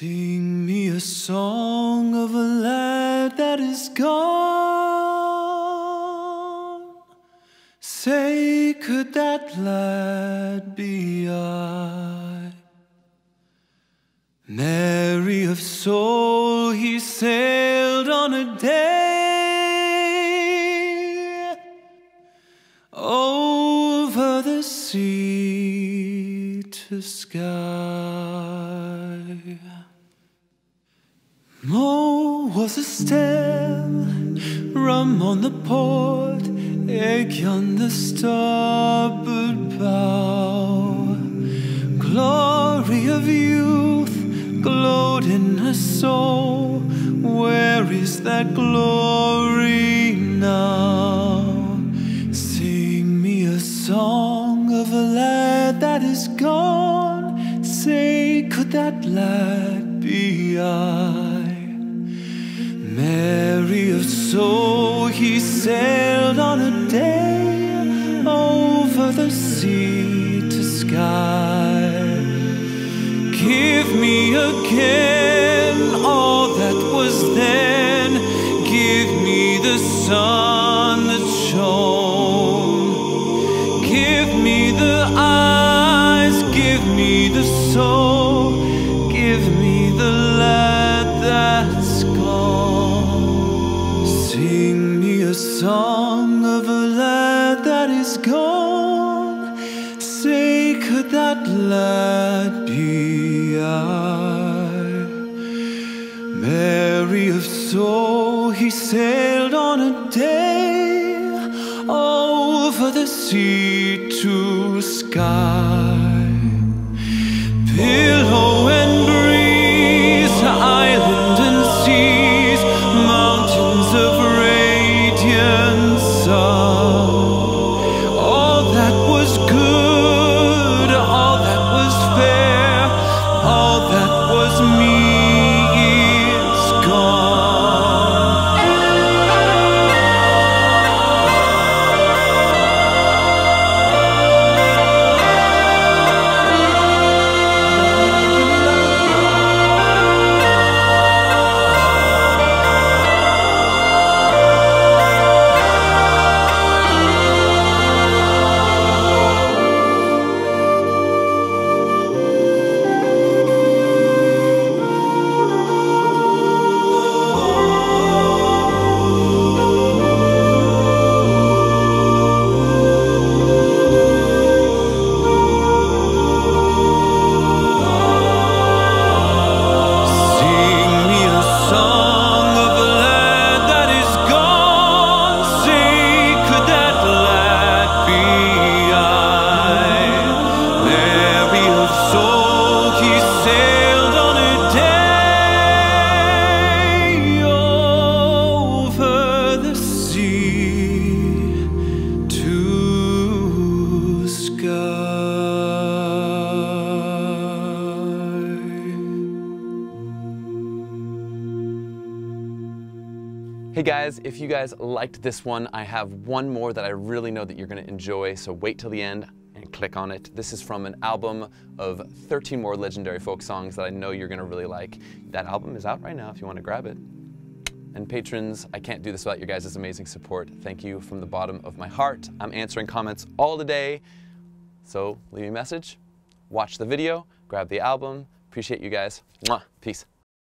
Sing me a song of a lad that is gone. Say, could that lad be I? Merry of soul, he sailed on a day over the sea to Skye. Mull was a stem, rum on the port, Eigg on the starboard bow. Glory of youth glowed in her soul. Where is that glory now? Sing me a song of a lad that is gone. Say, could that lad be I? Merry of soul, he sailed on a day over the sea to Skye. Give me again all that was then. Give me the sun that shone. Give me the eyes, give me the soul, give me the lad that's gone. Sing me a song of a lad that is gone. Say, could that lad be I? Merry of soul, he sailed on a day over the sea to Skye. Pillow and breeze, island and seas, mountains of radiant sun. All that was good, all that was fair, all that was me is gone. Hey guys, if you guys liked this one, I have one more that I really know that you're gonna enjoy, so wait till the end and click on it. This is from an album of 13 more legendary folk songs that I know you're gonna really like. That album is out right now if you wanna grab it. And patrons, I can't do this without your guys' amazing support. Thank you from the bottom of my heart. I'm answering comments all today, so leave me a message, watch the video, grab the album. Appreciate you guys. Mwah. Peace.